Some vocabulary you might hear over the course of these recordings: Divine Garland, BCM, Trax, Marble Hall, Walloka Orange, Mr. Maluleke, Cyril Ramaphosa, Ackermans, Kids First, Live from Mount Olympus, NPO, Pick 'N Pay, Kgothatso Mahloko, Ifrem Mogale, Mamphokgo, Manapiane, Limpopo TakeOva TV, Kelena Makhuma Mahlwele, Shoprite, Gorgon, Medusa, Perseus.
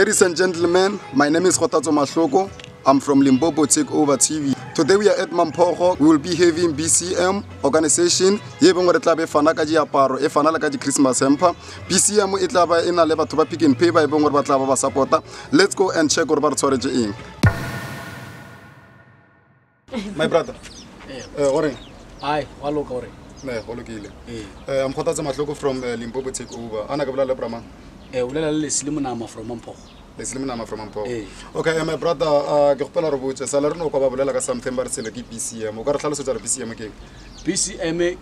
Ladies and gentlemen, my name is Kgothatso Mahloko. I'm from Limpopo TakeOva TV. Today we are at Mamphokgo. We will be having BCM organization. Yebo ngore tla be fana ka diaparo, e fana la ka di Christmas hamper. BCM e tla ba ena le batho ba Pick 'N Pay ba ebong gore ba tla ba supporta. Let's go and check gore ba re tshwaretse eng. My brother. Orange. Hi, Walloka Orange. Ne, holokile. I'm Kgothatso Mahloko from Limpopo TakeOva. Ana ka bula le brama. Ulela le silimunama from Mamphokgo. Okay, my brother, BCM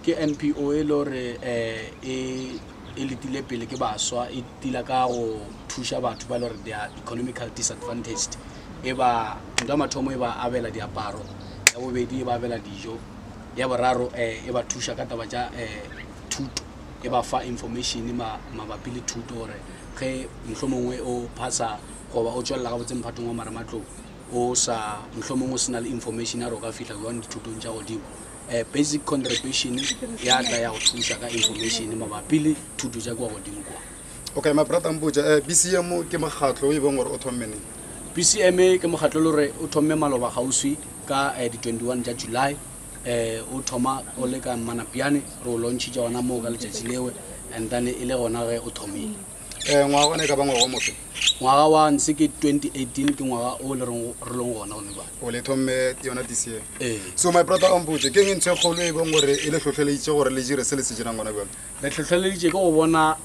ke NPO e lore e litile pele ke baswa e tila ka go thusha batho ba lore they are economically disadvantaged e ba ntwa mathomo e ba abela diaparo ya bobedi e ba abela dijo ya boraro e ba thusha ka taba ja thuto e ba fa information mabapi le thuto gore ke mhlomongwe o phasa go ba o tswella ka botseng phatong wa maramatlo o sa mhlomongwe sena le information ya roka fihla go ditutong tja godimo basic contribution ya tla ya go thusa ka information mabapi le thuto tja kwa godimo kwa. Okay, my brother Mbuja, BCM ke magatlo e bong gore o thomme neng? BCM ke magatlo lore o thomme maloba gauswi ka di 21 ja July o thoma o le ka manapiane ro launch tja ona mo ka letsetsi lewe and then ile gona ge o thomile. Ngwa ne ka bangwe go motse. Ngwa wa nse ke 2018 ke ngwa o le rong gona go ne ba. O le thomme yona this year. So my brother Mbuja, ke ngintse kholo e bong gore ile hlothleleitse gore le jire se le se jira ngwana ba. Le hlothleleitse go bona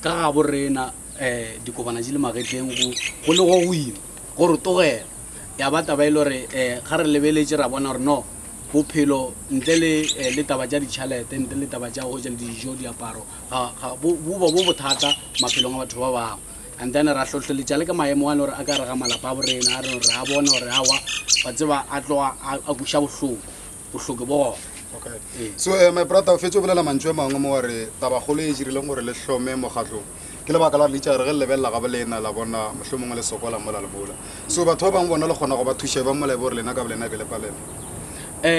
ka ga borena dikobana di le magetleng go le go wina gore togela ya bataba ile gore ga re lebeletse ra bona gore no bophelo ntle le taba ja ditšhalete ntle le taba ja go ja dijo diaparo bo bothata maphelong a batho ba bangwe and then ra hlotleletša le ka maemo a le gore a ka re ga malapa a borena a re re a bona gore awa ba tseba a tloga a buša bohloko bo. Okay, so my brother o fetse o bolela mantswe mangwe mo gore tabagolo e dirileng gore le tlhome mogatlong ke lebaka la leitšha re ge lebelela ga bolena la bona mohlomongwe le sokola mola le bola so batho ba bangwe bona le kgona go ba thuše ba molebe gore lena ka bolena bele palena. Ka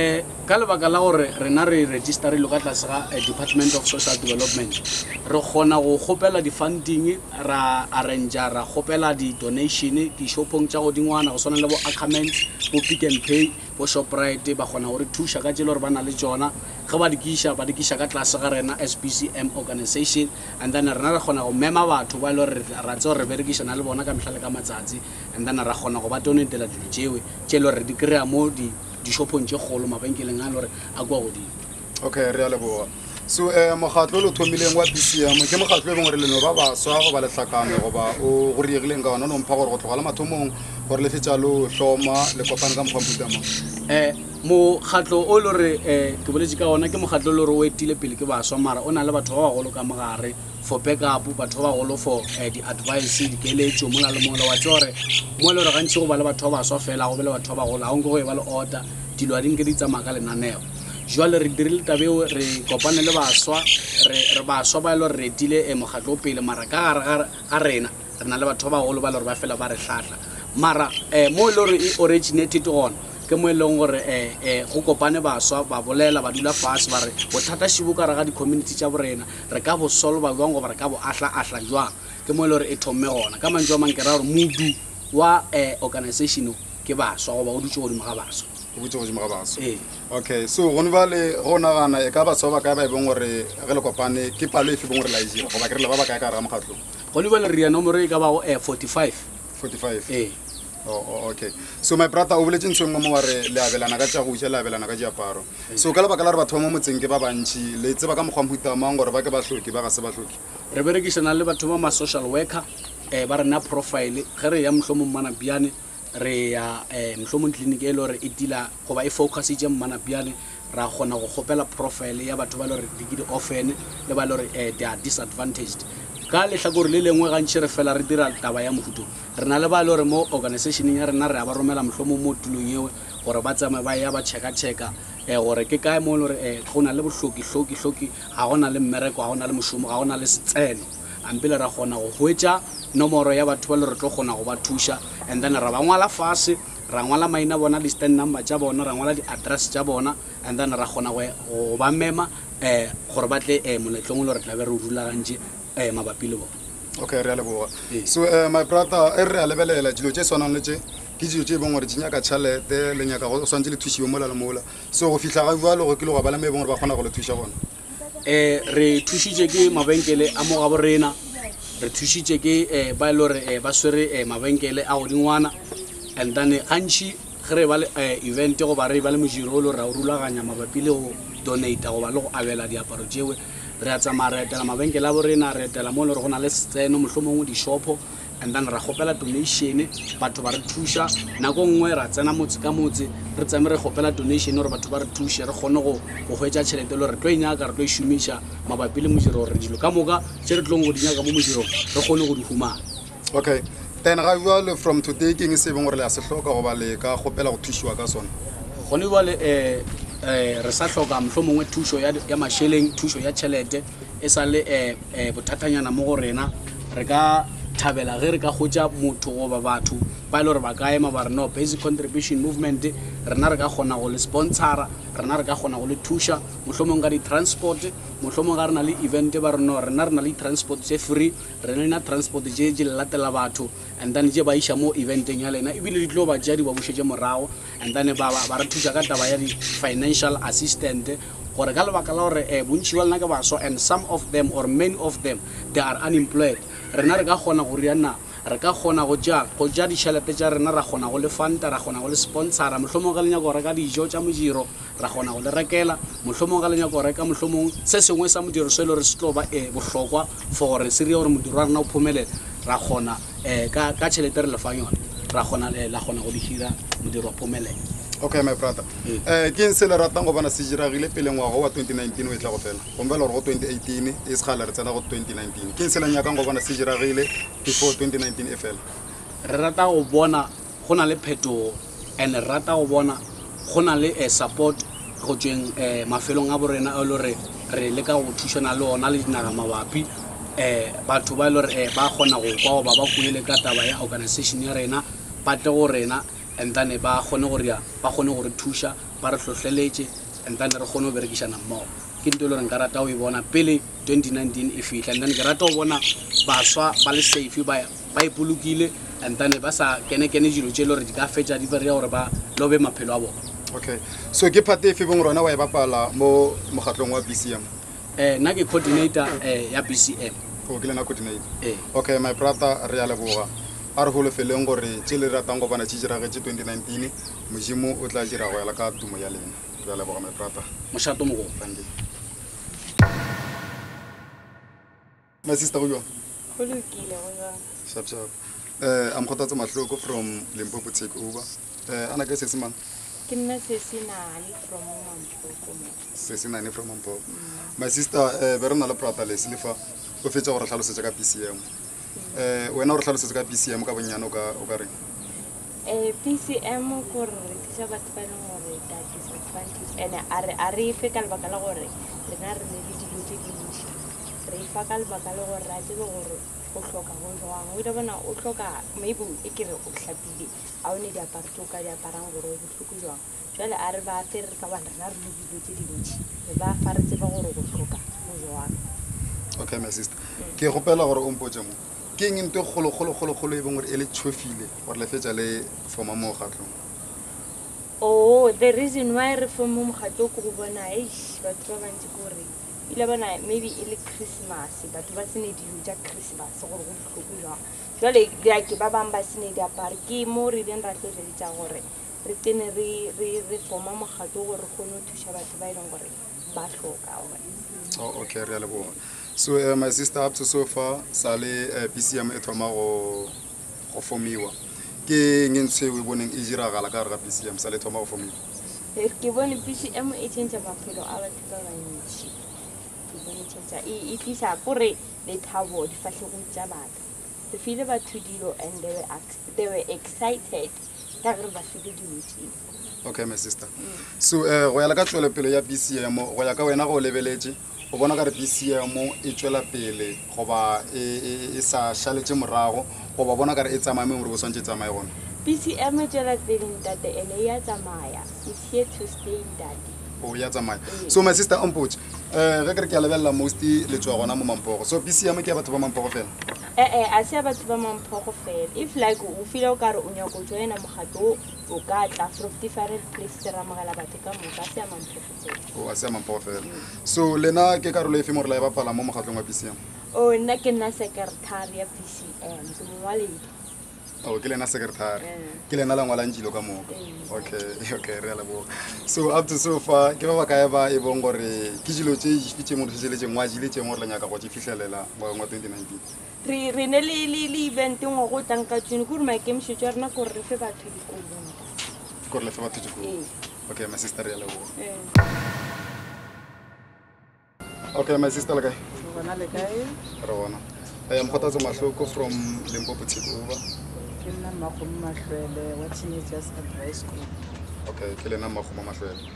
lebaka la gore rena re register le ka tlase ga Department of Social Development re gona go gopela di-funding ra arrange ra gopela di-donation di-shopong tsa go dingwana go tshwana le bo Ackermans bo Pick 'N Pay bo Shoprite ba gona gore thusa ka tsela gore ba na le tsona ge ba dikisha ka tlase ga rena SBCM organization and then rena re gona go mema batho ba le gore ra tse gore re berekisana le bona ka mhlale ka matsatsi and then ra gona go ba donatela dilo tsewe tse le gore di kry-a mo okay, real. So, mogatlo lo thomileng wa BCM ke mogatlo beng gore leno ba ba swa go ba le tlhakane go ba o go riegileng ka ona no mpha gore go tlogala mathomong gore le fetsa lo hloma le kopana ka mphaputama. Mogatlo o lore ke boletse ka ona ke mogatlo lore o etile pele ke ba swa mara ona le batho ba bagolo ka mogare for backup batho ba bagolo for di advice di keletso mola le mola wa tsore mo lore ga ntse go ba le batho ba swa fela go bele batho ba bagolo ha o go e ba le order dilo a ding ke di tsama ka lenaneo. Jwale re dirile tabeo re kopane le baswa re baswa ba ile re tile mogatlo pele mara ka gare ga rena rena le batho ba golo ba le re ba fela ba re hlatla mara mo ile re originated on ke mo ile gore go kopane baswa ba bolela ba dula fast ba re bothata shibuka ra ga di community tsa borena re ka bo solve jwang go ba re ka bo ahla jwang ke mo ile re e thomme gona ka mantswe mang ke ra gore mudu wa organization ke baswa go ba o dutse go di mo ga baswa. Okay, so on va le ronagana e ka ba tswa ba ka ba ebong gore ge le kopane ke palo efe bong gore la itse go ba ke re le ba ba ka ra mogatlo go le ba le ria nomoro e ka ba 45. Oh, okay, so my brother o boletse ntse ngwe mo wa re le abelana ka tja go tja le abelana ka diaparo so ka le ba ka la re batho ba mo motseng ke ba bantsi le tseba ka mogwamputa mang gore ba ke ba hloki ba ga se ba hloki re berekisana le batho ba ma social worker ba rena profile ge re ya mhlomong mana biane re ya mhlomong clinic e lore e dila go ba e focus je mmanapiane ra gona go gopela profile ya batho ba lore di orphan le ba lore they are disadvantaged ka le hlakore le lengwe ga ntse re fela re dira taba ya mohuto rena le ba lore mo organization ya rena re ba romela mhlomong mo tulong yewe gore ba tsama ba ya ba cheka gore ke kae mo lore gona le bohloki ha gona le mmereko ha gona le moshomo ha gona le setsene ampela ra gona go hoetsa nomoro ya batho ba le re tlo gona go ba thusha and then ra bangwala fase ra ngwala maina bona list and number ja bona ra ngwala di address ja bona and then ra gona go ba mema gore batle moletlong le re tla be re rulagantse mabapi le bona. Okay, realebo. So my brother, realebele la jilo cheso na nje. Kizi yote bongo richinya kachale te lenya karo sanjili tuishi yomola mola. So ofisa kwa lolo kilo kabala me bongo bakona kolo tuisha wana. Re tuishi jeki mabenkele amo aborena. Re tuishi jeki bailore baswere mabenkele aoringwana. And then anchi kure bal eventi kwa bari bal mujirolo raurula ganya mabapile o donate kwa balo avela di aparojewe. Reatsa mareta la mabenke la borena reta la molo rona le tseno mohlomongwe di shopo and then ra gopela donation batho ba re thusha nako nngwe ra tsena motse ka motse re tsame re gopela donation re batho ba re thushe re gone go hwetsa tšhelete lo re tlo inyaka re tlo shumisha mabapi le mojiro re dilo ka moka tše re tlong go di nyaka mo mojiro re gone go di humana. Okay, then ga jalo from today king se beng gore le a se hloka go ba le ka gopela go thushiwa ka sona gone jalo re sa hloka mohlomongwe thusho ya masheleng thusho ya tšhelete e sa le bothatanyana mo go rena re ka thabela ge re ka gotsa motho goba batho ba ile gore ba ka ema ba re no basic contribution movement rena re ka gona go le sponsora rena re ka gona go le thusha mohlomong ka di-transport mohlomong ga re na le event ba re no rena re na le transport tse free re na transport je je latela batho and then je ba isha mo eventeng ya lena ebile di tlo ba ja di ba boshetse morao and then ba re thusha ka taba ya di-financial assistant gore ka lebaka la gore bontši ba lena ke baso and some of them or many of them they are unemployed. Rena re ka gona go riana re ka gona go ja ditšhelete tša rena ra gona go le fanta ra gona go le sponsora mohlomong ga lenyako reka dijo tša mojiro ra gona go le rekela mohlomong ga lenyako reka mohlomong se sengwe sa modiro se le gore se tlo ba bohlokwa for gore se re gore modiro wa rena o phumelele ra gona ka tšhelete re le fang yone ra gona la gona go di hira modiro wa phumelele. Okay my brother, ke eng se le ratang go bona se diragile pele ngwaga wa 2019 o etla go fela gomme le go 2018 e se gala re tsena go 2019 ke eng se le nyakang go bona se diragile before 2019 e fela re rata go bona gona le phetogo and re rata go bona gona le support go tsweng mafelong a borena a lore re le ka go thushana le ona le dinaga mabapi batho ba lore ba gona go kwa ba kuele ka taba ya organization ya rena patle go rena and then ba gone gore ya ba gone gore thusha ba re hlohleletse and then re gone o berekishana mmo ke ntlo re nka rata o e bona pele 2019 e fihla and then ke rata o bona baswa ba le safe ba ipolukile and then ba sa kene dilo tse le gore di ka fetsa di bereya gore ba lobe maphelo a bona. Okay, so ke phate efe bong rona wa e bapala mo mogatlong wa BCM? Nna ke coordinator ya BCM. O ke lena coordinator? Okay my brother, re a leboga arholo feleng gore tshele ratang go bana tshiragwe 2019 mojimo o tla tshiragwe la ka tumo ya lena ya le boga meprata moshato mo go fande my sister go yo holukile go yo sap I'm Kgothatso Mahloko from Limpopo TakeOva. Ana ke sesimana ke nna sesinani from Mamphokgo. Sesinani from Mamphokgo. My sister berona la prata le silifa o fetse gore tlhalosetsa ka PCM. Wena o re tlhalosetse ka PCM ka bonnyane o ka reng? PCM gore re thusa batho ba e leng gore ba disadvantage and a re efe ka lebaka la gore rena re ne le dilo tse dintšhi re efa ka lebaka le gore re a tsebe gore o tlhoka go jwang o ile bona o tlhoka maybe e kere o tlhapile a o ne diaparo tse o ka diaparang gore o botlhoko jwang jale a re ba fe re ka bana rena re le dilo tse dintšhi re ba fa re tseba gore o tlhoka go jwang. Okay my sister, ke gopela gore o mpotse mo ke eng ntwe kgolo e bong re ele tshofile gore le fetsa le forma mo gatlong? Oh, the reason why re forma mo gatlo go bona batho ba bantsi gore ile bona maybe ele Christmas batho ba sene dilo tsa Christmas gore go tlhokojwa jale dia ke ba bang ba sene dia pare ke mo re leng ra tloetsa gore re tene re forma mo gatlo gore go no thusha batho ba ile gore ba hloka gore. Oh okay, re a leboga. So my sister, up to so far sale PCM e thoma go formiwa ke ngentse we boneng e jiragala ka re ga PCM sale thoma go formiwa ke bone PCM e tshentse maphelo a batho ba bantsi ke bone tshentse e tlisa gore le thabo di fahle go tsa batho the feel about to dilo and they were excited ka re ba se dilo. Okay my sister, so go ya la ka tshwele pelo ya PCM go ya ka wena go lebeletse o bona ka re BCM e tswela pele goba e sa shaletse morago goba bona ka re e tsamaya gore bo swantse tsamaya gone? BCM e tswela pele ntate ene ya tsamaya, it's here to stay ntate. So my sister Ampoch, so BCM ke batho ba Mamphokgo fela. A se batho ba Mamphokgo fela. If like o feel o ka re o nya go join mogato o ka tla from different places ra magala batho ka moka se a Mamphokgo fela. O a se Mamphokgo fela. So lena ke karolo e fe mo re la ba pala mo mogatlong wa BCM. O nna ke nna secretary ya BCM so mo wale. Oh, Kelena secretary. Kelena la ngwala njilo ka moko. Okay, re labo. So up to so far, ke ba ka ba e bong gore ke jilo tse fitse mo tseletseng wa jiletseng gore le nyaka go tshifihlelela ba ngwa 2019. Re ne le event ngo go tlang ka tsene gore ma game show rena gore re fe batho dikolo. Gore le fe batho dikolo. Okay, my sister re labo. Okay, my sister le kae? Re bona. I am Kgothatso Mahloko from Limpopo TakeOva. Okay, Kelena Makhuma Mahlwele.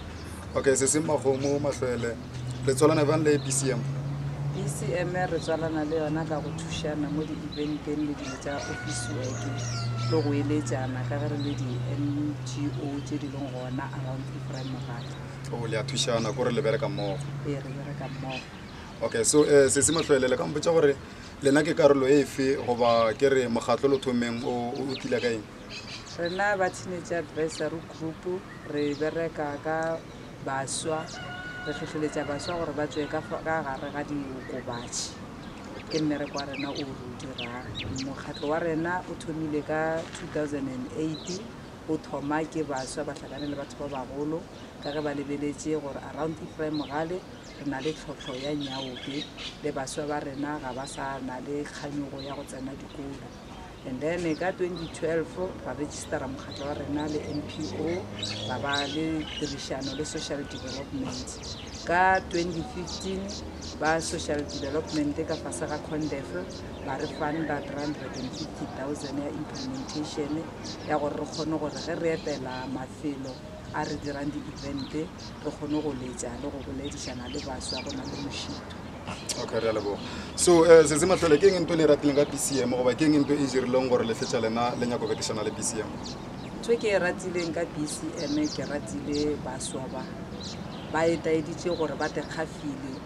Okay, se seng Makhuma Mahlwele. Re tswalana van le BCM. BCM re tswalana le yona ka go thushana mo di eventeng le di tsa office work. Lo go eletsana ka gare le di NPO tse di leng gona around different markets. O le a thushana gore le bereka mmogo. Ee, re bereka mmogo. Okay, so se seng Mahlwele le ka mpotsa gore lena ke karolo e fe goba ke re mogatlo lo thomeng o tila kaeng rena ba teenage advisory group re bereka ka baswa re tlhotlheletsa baswa gore ba tswe ka gare ga dikobatsi ke nne re kwa rena o dira mogatlo wa rena o thomile ka 2008 o thoma ke baswa ba tlhakane le batho ba bagolo ka ge ba lebeletse gore around the frame gale na le tlhotlho ya nyaope le baswa ba rena ga ba sa na le kganyogo ya go tsena dikolo and then ka 2012 ba registera mogatlo wa rena le NPO ba ba le dirisano le social development ka 2015 ba social development ka fasa ga Condefe ba re funda 350,000 ya implementation ya gore re kgone gore ge re etela mafelo a re dirang di-evente re kgone go letsa le go boledisana le baswa go na le moshito. Okay, re a leboga. So se se Mahlwele ke eng ntho le ratileng ka BCM goba ke eng ntho e dirileng gore le fetsa lena le nyako bekišana le BCM? Ntho ke e ratileng ka BCM ke ratile baswa ba etaeditse gore ba tekgafile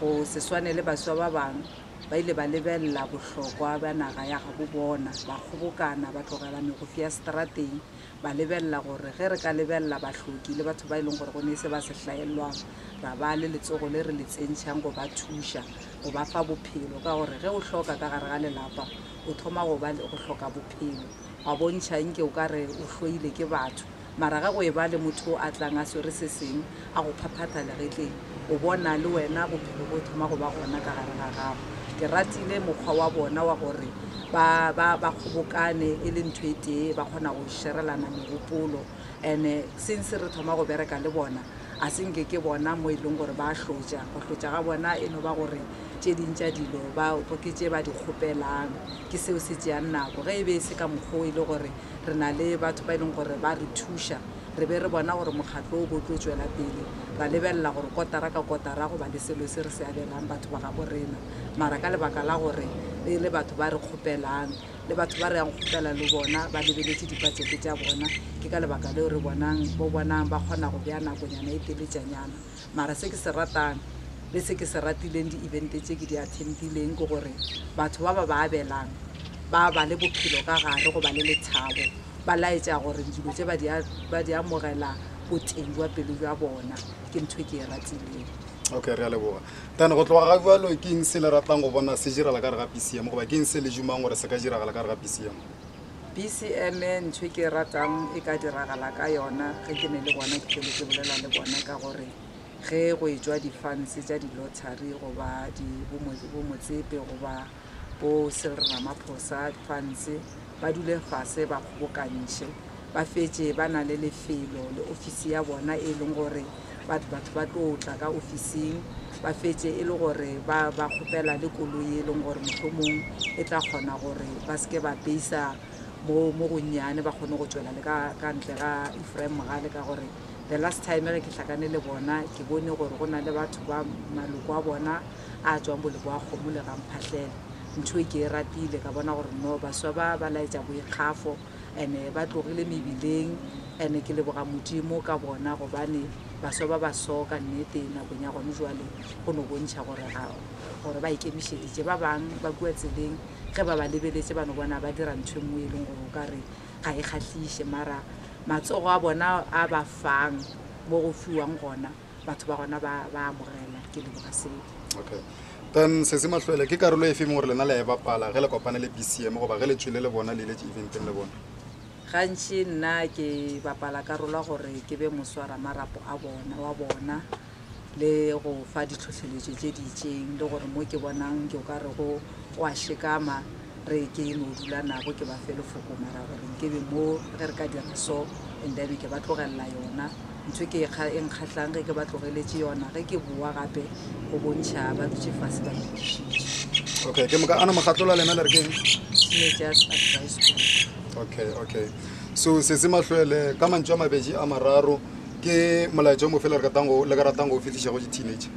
go se swane le baswa ba bangwe ba ile ba lebelela botlhokwa ba naga ya ga bo bona ba kgobokana ba tlogela megofi ya strateng ba lebelela gore ge re ka lebelela batlhoki le batho ba ileng gore go ne se ba se hlaelwang ra ba le letsogo le re le tsentshang go ba thusha go ba fa bophelo ka gore ge o hloka ka gare ga lelapa o thoma go ba le go hloka bophelo wa bontšha nke o ka re o hloile ke batho mara ga go e ba le motho a tlang a sore se seng a go phaphatha le retleng o bona le wena bophelo bo thoma go ba gona ka gare ga gago. Ke ratile mokgwa wa bona wa gore ba khobokane e le ntwe tee ba khona go sherelana megopolo and since re thoma go bereka le bona a senge ke bona mo ileng gore ba hlotja go hlotja ga bona eno ba gore tse dintja dilo ba opoketse ba di khopelang ke seo se tsjang nako ge e be se ka moggo ile gore re na le batho ba ileng gore ba re thusha re be re bona gore mogatlo o botletswela pele ba lebella gore kotara go ba le selo se re se abelang batho ba ga borena mara ka lebaka la gore le batho ba re khopelang le batho ba re yang khopela le bona ba lebeletse dipatšeke tsa bona ke ka lebaka leo re bonang ba kgona go bea nakonyana e teletsanyana mara se ke se ratang le se ke se ratileng di-evente tse ke di attendileng ke gore batho ba ba abelang ba le bophelo ka gare go ba le lethabo ba laetsa gore dilo tse ba di amogela boteng jwa pelo jwa bona ke ntho ke e ratileng. Okay, re a leboga. Tana go tloga ga Wallo ke eng se le ratang go bona se jirala ka ga BCM goba ke eng se le jumang gore se ka jiragala ka ga BCM? BCM ntho ke ratang e ka diragala ka yona ge ke ne le bona ke tlo bolela le bona ka gore ge go etswa di-funds tsa di-lottery goba di-bomotsepe goba bo Cyril Ramaphosa funds ba dule fase ba khobokantse ba fetse ba na le lefelo le ofisi ya bona e leng gore batho ba tlo tla ka ofising ba fetse e le gore ba khopela le koloi e leng gore mothomong e tla kgona gore ba seke ba peisa mo gonyane ba kgone go tswela le ka ntle ga iframe ga le ka gore the last time re ke hlakane le bona ke bone gore go na le batho ba maloko a bona a tswang bolebo a kgomo le ga mphatlhela ntho ke e ratile ka bona gore no baswa ba laetsa boikgafo and ba tlogile mebileng ene ke leboga modimo ka bona go bane baso ba baso ka nnete na go nya go njoale go no bontsha gore ga gore ba ikemiseditse ba bang ba kuetseleng ge ba ba lebeletse bana bona ba dira ntshwe mo eleng go ka re ga e khatlise mara matsogo a bona a ba fang mo go fiwang gona batho ba gona ba amogela ke leboga seng. Okay. Then se se mahlwele ke karolo e feng gore lena le ba pala ge le kopane le BCM go ba ge le tshwele le bona le le eventeng le bona. Gantsi nna ke bapala karolo gore ke be moswara marapo a bona wa bona le go fa ditlhotlheletso tse di itseng le gore mo ke bonang ke ka re go wa shekama re ke no dula nako ke ba fele foko mara gore ke be mo ge re ka dira so ende ke ba tlogella yona ntse ke e nkhatlang ke ba tlogeletse yona ge ke bua gape go bontsha ba tshefase ba. Okay, ke mo ka ana magatlola lena le re keng just advice. Okay. So sesi mahlwele ka mantjwa mabeji a mararo ke molajo mo fela le ka ratango ofisi go di teenager.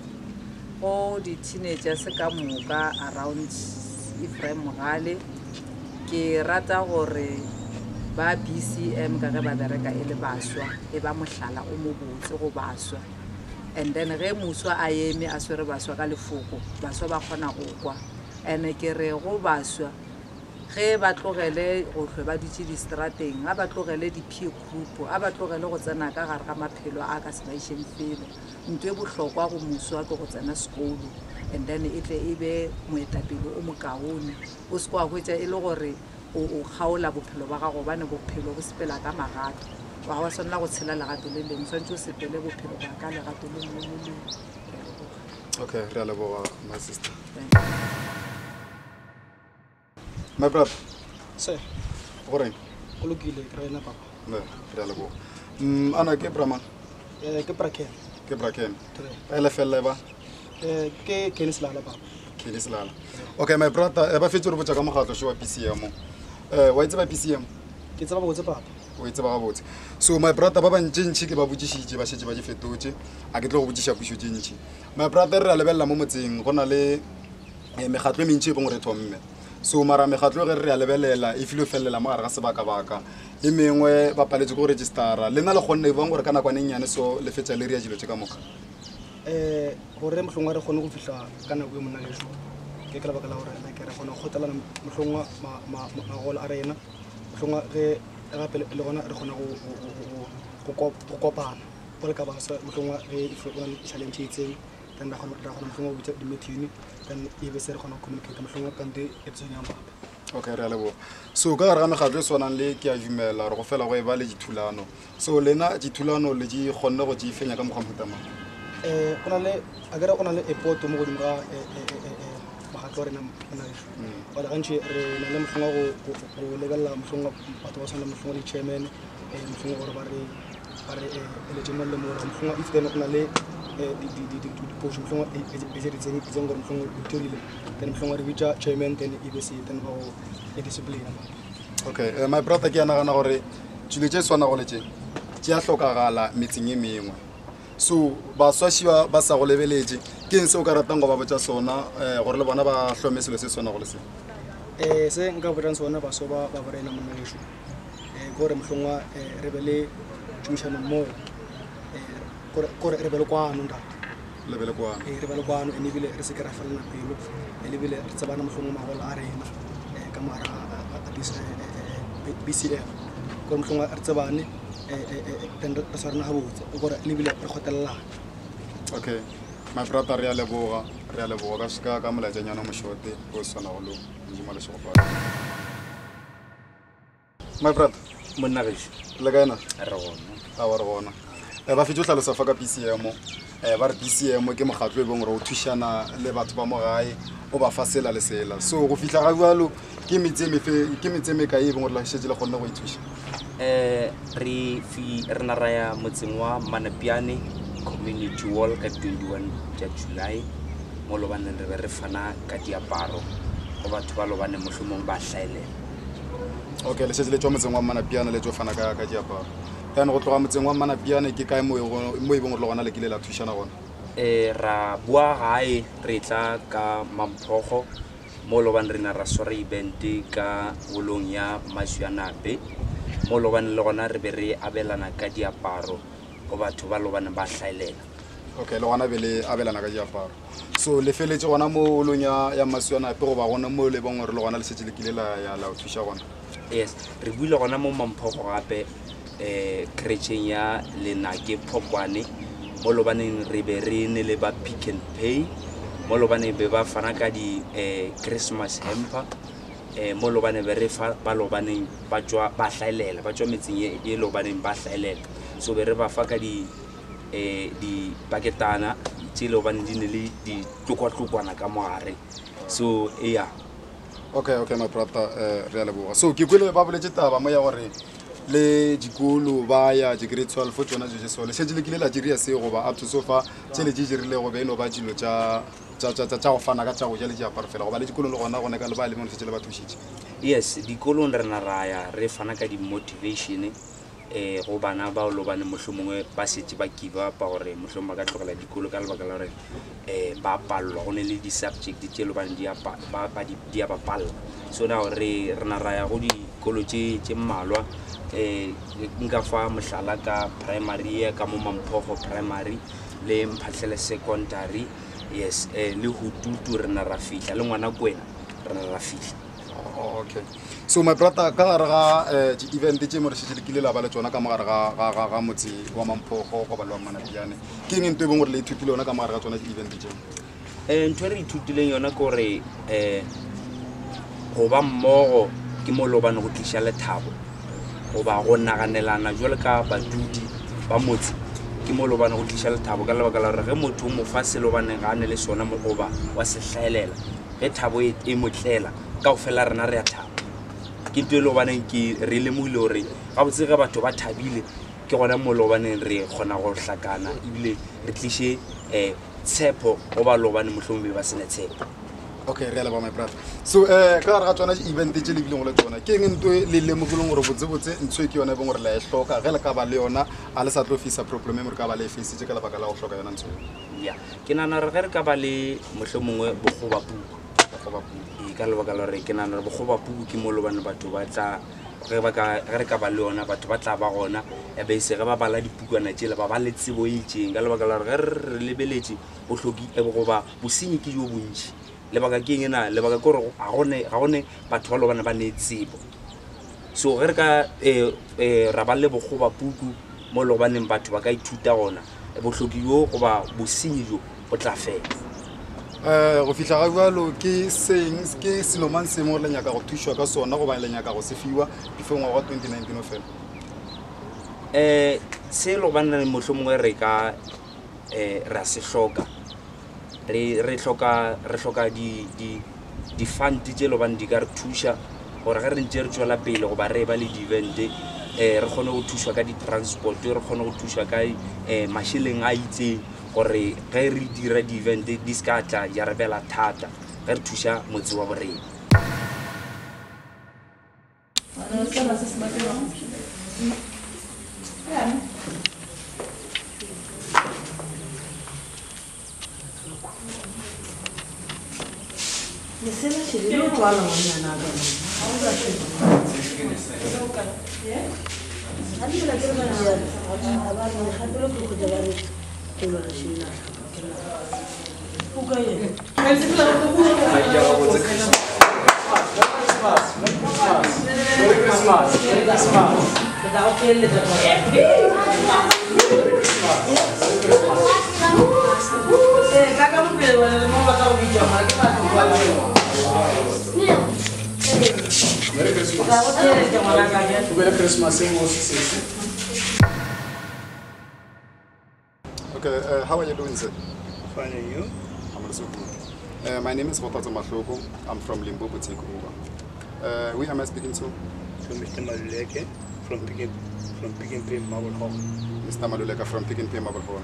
Oh, di teenager se ka moka around Ifrem Mogale ke rata gore ba BCM ka ga ba bereka ele baswa e ba mohlala o mo botse go baswa and then ge muswa a yeme a swere baswa ka lefoko baswa ba gona go kwa ene ke re go baswa ge ba tlogele go hlweba ditse di strateng ga ba tlogele di peer group a ba tlogele go tsena ka gare ga maphelo a ka station fela ntwe bohlokwa go muswa ke go tsena school and then itle ibe moetapelo o mokaone o se kwa go tsa ile gore o khaola bophelo ba gago bane bophelo go sepela ka magato wa wa sona go tshela la gato le leng santse o sepele bophelo ba ka le gato le mongwe. Okay, re a leboga my sister. My brother, sir. Goreng. O lokile ke rena papa. Ne, ke a leboga. Ana ke brama. Ke braken. Ele fella ba. Ke kenisla papa. Kenisla. Okay, my brother, ba fetse re botsa ka mogatlo wa BCM. Wa itse ba BCM. Ke tsaba botsa papa. O itse ba botsa. So my brother ba bantjintshi ke ba botsishitse ba shetse ba di fetotse. A ke tlo go botsisha puso tjintshi. My brother re a lebella mo motseng gona le megatlo mentsi e bong re thomme. So mara megatlo ge re a lebelela e filo fellela mo gare ga sebaka-baka e mengwe ba paletse go registera lena le gonne ba ngore kana kwane nnyane so le fetsa le ria jilo tse ka moka gore mohlongwa re gone go fihla kana go mona le sho ke ka baka la gore nna ke re gone go tlala mohlongwa magolo a rena mohlongwa ge gape le gona re gone go kopana go le ka ba sa mohlongwa re e fela challenge itseng then ba gona go tlhomo botsa di meeting then e be se re gona communicate mo tlhomo ka ntle e tsenya mape. Okay, re lebo so ka gara megatlo sona le ke a jumela re go fela go e ba le dithulano so lena dithulano le di gonne go di fenya ka mogamputa mang ona le agara ona le airport mo go dinga magatlo re na le ba la gantshe re na le mfungwa go lebella mfungwa batho ba sona mfungwa le chairman mfungwa gore ba re le chairman le mo mfungwa if then ona le the portion from the chairman then EBC then how discipline. Okay, my brother ke ana gana gore tshiletse sona go letse tsia tlokagala meeting e mengwe so ba swashiwa ba sa go lebeletse ke nse o ka ratang go ba botsa sona gore le bona ba hlome selo se sona go le se se nka botsa sona ba so ba borena mo ngisho gore mhlongwa rebele tshumishana mo gore re belokwana nda le belokwana re belokwana ene bile re se ke ra fela pelo ene bile re tsabana mohlongwa magolo a rena ka mara a dise BCM go mohlongwa re tsabane tenda tsarana ha botse gore ene bile re khotellana. Okay, my brother re a leboga ka ska ka molaja nyana mo shote go sona go lo ndimala se go fa. My brother monna gaisho le kana re gona a re gona ba fetse tla sa faka BCM ba re BCM ke mogatlo e bong re o thushana le batho ba mogae o ba fasela le sela so go fihla ga bjalo ke metseme ka e bong re la shetse le gone go ithusha re na ra ya motseng wa Manapiane community wall ka 21 July mo lo bana re fana ka diaparo go batho ba lo bana mohlomong ba hlaelela. Okay, le shetse le tswa motseng wa Manapiane le tswa fana ka diaparo tana go tloga motseng wa Manapiane ke kae mo e bong re logana le kile la thushana gona ra bua gae re tla ka Mamphokgo mo lo bana rena ra swara event ka bolong ya Mashianape mo lobane le gona re be re abelana ka diaparo go batho ba lobane ba hlaelela. Okay, le gona be le abelana ka diaparo. So le feletse gona mo lonya ya masiwana pe go ba gona mo le bongwe re le gona le setse le kile la ya la utsha gona. Yes, re buile gona mo Mamphokgo gape krecheng ya lena ke phokwane mo lobaneng re be re ne le ba Pick 'N Pay. Mo lobane be ba fana ka di Christmas hamper. Mo lobane be re fa ba lobaneng ba tswa ba hlaelela ba tswa metseng e lobaneng ba hlaelela so be re ba fa ka di paketana tse lobane di ne le di tlokotlokwana ka mogare so yeah. Okay, my brother real boa so ke kuile ba boletse taba mo ya gore le dikolo ba ya grade 12 tsona jo so le sejile kile la jiria se go ba up to so far tsele jirile go be no ba jilo tsa tsa go fana ka tsa go ja le ja parfela go ba le dikolo le gona ka le ba le mo setse le ba thushitse. Yes, dikolo re na raya re fana ka di motivation go bana ba lo bana mohlomongwe ba setse ba give up gore mohlomongwe ka tlogela dikolo ka le ba ka la re ba pallo go ne le di subject tse lo ba ndi ba di ba pallo so now re na raya go dikolo tse mmalwa nka fa mohlala ka primary ka mo Mamphokgo primary le mphatlele secondary. Yes, le hututu rena ra fihla le ngwana kwena rena ra fihla. Okay, so my brother ka raga di event tse mo re se lekile la ba le tsona ka mogare ga motse wa Mamphokgo go ba lwa mana piane ke eng ntwe bongwe re le ithutile yona ka mogare ga tsona di event tse ntwe re ithutileng yona gore go ba mmogo ke mo lobane go tlisha le thabo go ba go naganelana jole ka badudi ba motse ke mo lobane go tlisha le thabo ka lebaka la re ge motho mo fa se lobane ga ne le sona mo goba wa se hlaelela ge thabo e motlela ka ofela rena re ya thabo ke ntwe lobane ke re le mo ile hore ga botse ga batho ba thabile ke gona mo lobane re gona go hlakana e bile re tlishe tshepo go ba lobane mohlombe ba sene tshepo. Okay, real about my brother. So ka re ga tsona event tse le bileng go le tsona ke eng ntwe le lemogolong gore botse ntse ke yona bong gore la e hloka ge le ka ba le yona a le sa tlofisa problem mo re ka ba le face tse ka la baka la go hloka yona ntse. Yeah, ke nana re re ka ba le mohlomongwe bogoba puku ka le baka la re ke nana re bogoba puku ke mo lobane batho ba tla re ba ka re ka ba le yona batho ba tla ba gona e be se re ba bala dipukwana tse le ba ba letse bo itseng ka le baka la re re lebeletse o hloki e go ba bosenyi ke yo bontsi lebaka ke eng na lebaka gore ga gone batho ba lobana ba ne tsebo so re ka ra ba le bogoba puku mo lobaneng batho ba ka ithuta gona bohlokiwo go ba bosinyo botla fela go fihla ga bjalo ke seng ke Senoman se mo lenya ka go thushwa ka sona go ba lenya ka go sefiwa difengwa ga 2019 ofela se lobana le mohlomongwe re ka ra se hloka re hloka di fund tse lo bana di ka re thusha gore ga re ntse re tswela pele go ba re ba le di event re gone go thusha ka di transport re gone go thusha ka masheleng a itse gore ge re dira di event di ska tla ya re bela thata ga re thusha motse wa boreng. Você não te deu cola, não é nada. Olha aqui. É? Ali na casa da minha, agora não há pelo que eu já vi. Tudo assim lá. O ganho. Mas se lá o povo vai já vou dizer. Christmas. Dá o que ele dá. Caga no pé, mas ele não vai dar o vídeo, mas que tá. Merry Christmas. Merry Christmas. Okay, how are you doing, sir? Fine, and you? I'm also good. My name is Kgothatso Mahloko. I'm from Limpopo TakeOva. Who am I speaking to? To Mr. Maluleke from Pick 'N Pay Marble Hall. Mr. Maluleke from Pick 'N Pay Marble Hall.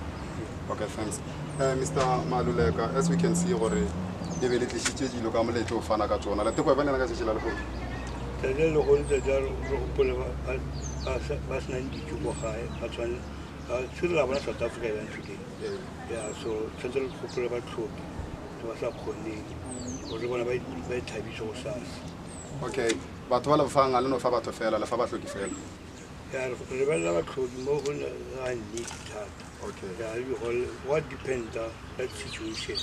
Okay, thanks. Mr. Maluleke, as we can see already, you've been teaching the local community to find a job. Let's go and find a job. Tele lo hol de jar pole bas na ndichu go gae batswana tsela ba South Africa ya ntiki ya so tele go pole ba tlopi ba sa khoneng o re bona ba thabiso go sasa. Okay, batho ba la fanga le no fa batho fela la fa ba hlokifela. Okay. What depends on that situation?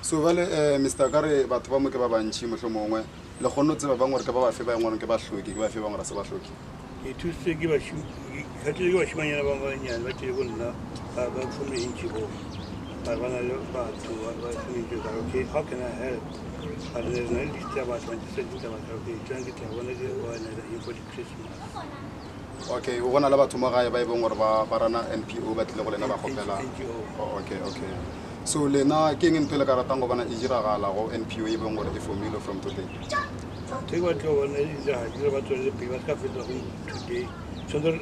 So, Mr. Gare, but one of our children, the Honots of Bangor, one of us, we give a few hours of us. It is to give us how can I help? And there's no disturbance when you trying to get one for Christmas. Okay, we want to go to Marai by NPO, but NPO. Okay, okay. So, Lena, King and Pelagaratango, and NPO, if we from today. Take what you want to today. So, the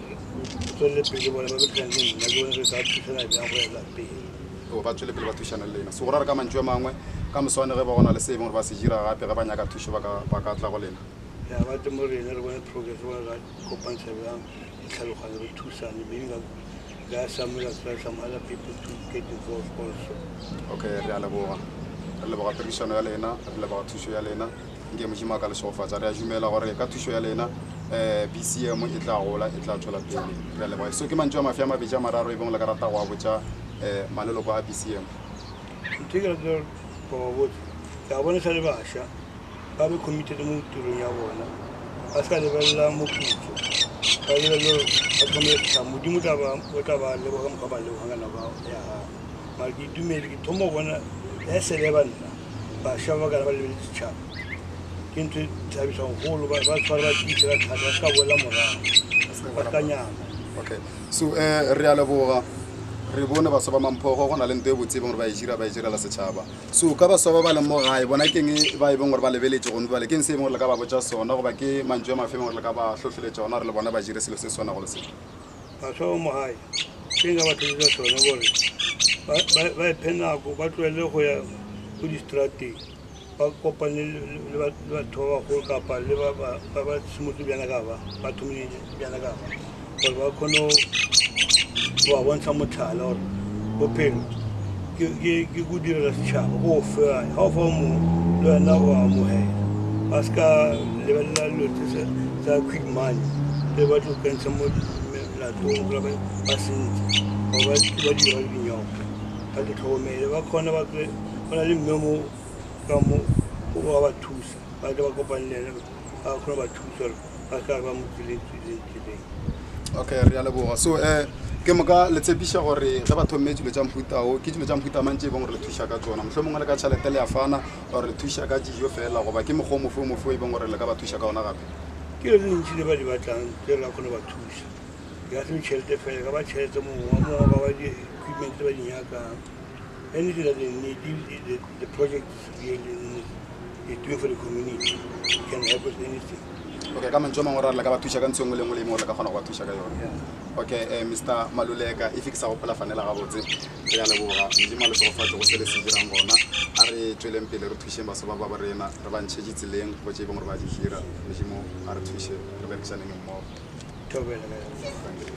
people whatever can be, so, what are come and Joma comes on the river on a saving of Vasijira, Perabanaga to Shavaga, Pacatlavalena. I want to more relevant progress where I copan around Saluhan to San Miguel. There are some other people to get involved also. Okay, Realabora, Labora Traditional Elena, Labora Tushu Elena, Gamajimaka Sofa, Zarajumela or Catushu Elena, BCM, Itaola, Itlachola Pili, Relevant. So, Kimanjama Fiamma Vijamara, Rivon Lagaratawa, which are Maloloba BCM. Together for what I want to say. Babu committed to move to Runyawana. As I develop Mukutu, I develop some Mudimutava, whatever Levam Kabalo Hanganava, Margi Dumeli Tomowana, S11, Bashavagal Chap. Came to service on whole over Vasara teacher at Haskawalamora. Okay, so Realavora. Ribona ba soba Mamphokgo gona le ntwe botsebeng re ba jira la sechaba so ka ba soba ba le mogae bona keng ba ebeng gore ba lebeletse go nwa le keng se mo le ka ba botsa sona go ba ke mantswe a mafemo le ka ba hlohleletse ona re le bona ba jire selo se sona go le se ba so mogae singa ba tloela sona gore ba pena go ba tloela go ya go di strategy ba kopanele le ba thoba go ka pa le ba smutsi bjana ka ba thumile bjana ka ba kono. I want some child or parent. You could do a child, or fair, half or more, learn our mohe. Ask a level that quick man. They were to get some more passing or what you are in your at the home. They were corner of the Memo, Gamo, over tooth, by the company, our crop tooth or Akavam village today. Okay, Realabo. So, Kemaka, let's say Bisha or Rabatomage, the Jamputa, or Kitchen Jamputa Manji, or the Tushakaton. I'm sure Monagacha, the Telefana, or the Tushakaji, your fellow, or I came home from a free bomber like about Tushakana. Kill the body by town, the Lakon about Tush. You have to shelter for about shelter, more about equipment, anything that they need, the project is doing for the community. It can help us anything. Okay, come and join me. Like about Tushakans, so we more like about Tushakayon. Okay, Mr. Maluleke, if it's our plan, we are going to do a lot of things. We are going to do a lot of